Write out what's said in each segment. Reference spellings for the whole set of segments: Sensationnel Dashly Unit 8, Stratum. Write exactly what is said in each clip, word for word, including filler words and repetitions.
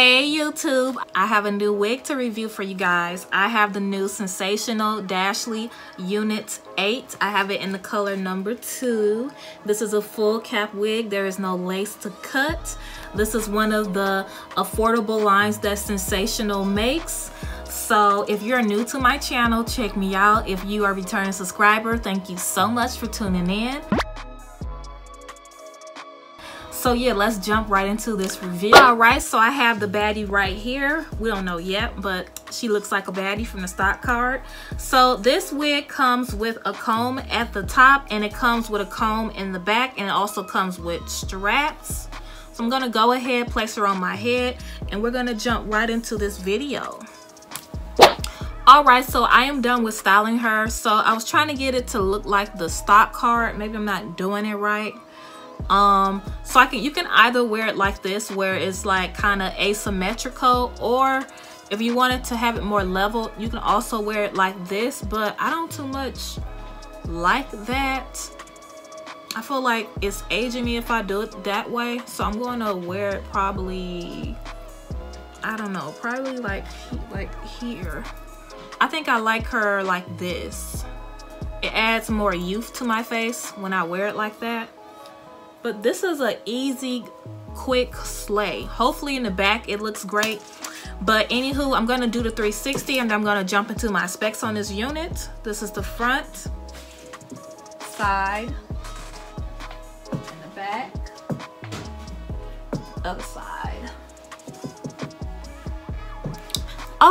Hey YouTube, I have a new wig to review for you guys. I have the new Sensationnel Dashly Unit eight. I have it in the color number two. This is a full cap wig. There is no lace to cut. This is one of the affordable lines that Sensationnel makes. So if you're new to my channel, check me out. If you are a returning subscriber, thank you so much for tuning in. So yeah, let's jump right into this review. All right, so I have the baddie right here. We don't know yet, but she looks like a baddie from the stock card. So this wig comes with a comb at the top, and it comes with a comb in the back, and it also comes with straps. So I'm gonna go ahead, place her on my head, and we're gonna jump right into this video. All right, so I am done with styling her. So I was trying to get it to look like the stock card. Maybe I'm not doing it right. um so I can you can either wear it like this, where it's like kind of asymmetrical, or if you wanted to have it more level, you can also wear it like this, but I don't too much like that. I feel like it's aging me if I do it that way, so I'm going to wear it probably, I don't know, probably like like here. I think I like her like this. It adds more youth to my face when I wear it like that. But this is an easy, quick slay. Hopefully in the back it looks great. But anywho, I'm going to do the three sixty and I'm going to jump into my specs on this unit. This is the front, side, and the back, other side.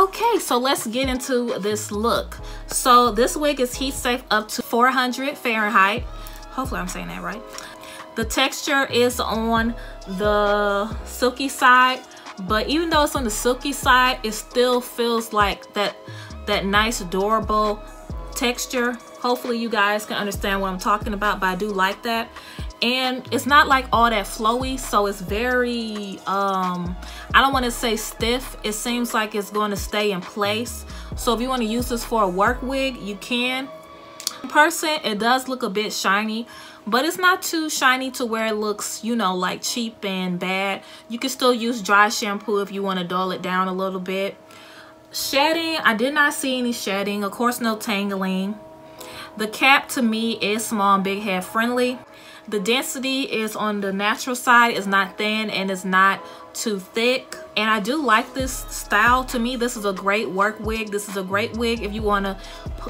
Okay, so let's get into this look. So this wig is heat safe up to four hundred Fahrenheit. Hopefully I'm saying that right. The texture is on the silky side, but even though it's on the silky side, it still feels like that that nice durable texture. Hopefully you guys can understand what I'm talking about, but I do like that. And it's not like all that flowy, so it's very um I don't want to say stiff. It seems like it's going to stay in place. So if you want to use this for a work wig, you can. In person, it does look a bit shiny, but it's not too shiny to where it looks, you know, like cheap and bad. You can still use dry shampoo if you want to dull it down a little bit. Shedding, I did not see any shedding. Of course, no tangling. The cap to me is small and big head friendly. The density is on the natural side. It's not thin and it's not too thick. And I do like this style. To me, this is a great work wig. This is a great wig if you want to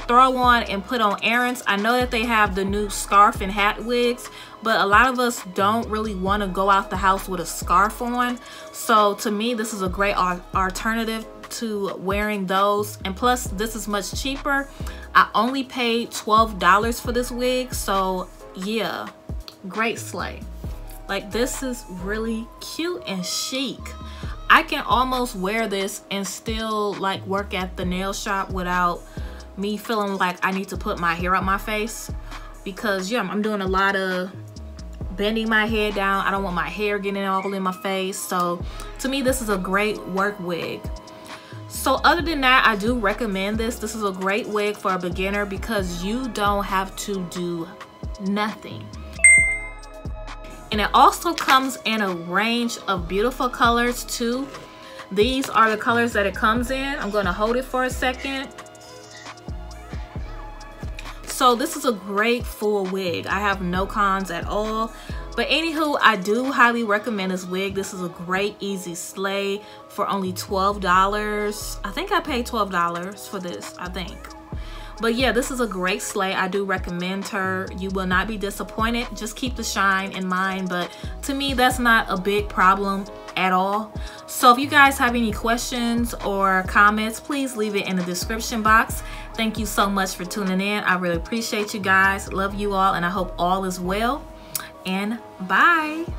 throw on and put on errands. I know that they have the new scarf and hat wigs, but a lot of us don't really want to go out the house with a scarf on. So to me, this is a great alternative to wearing those. And plus, this is much cheaper. I only paid twelve dollars for this wig. So yeah, great slay. Like, this is really cute and chic. I can almost wear this and still like work at the nail shop without me feeling like I need to put my hair up my face, because yeah, I'm doing a lot of bending my head down. I don't want my hair getting all in my face. So to me, this is a great work wig. So other than that, I do recommend this. This is a great wig for a beginner because you don't have to do nothing. And it also comes in a range of beautiful colors too. These are the colors that it comes in. I'm going to hold it for a second. So this is a great full wig. I have no cons at all. But anywho, I do highly recommend this wig. This is a great easy slay for only twelve dollars. I think I paid twelve dollars for this, I think. But yeah, this is a great slay. I do recommend her. You will not be disappointed. Just keep the shine in mind. But to me, that's not a big problem at all. So if you guys have any questions or comments, please leave it in the description box. Thank you so much for tuning in. I really appreciate you guys. Love you all, and I hope all is well. And bye.